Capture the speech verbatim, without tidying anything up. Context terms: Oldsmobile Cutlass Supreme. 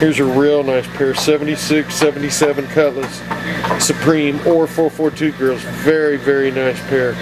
Here's a real nice pair, seventy-six, seventy-seven Cutlass Supreme or four forty-two girls. Very, very nice pair.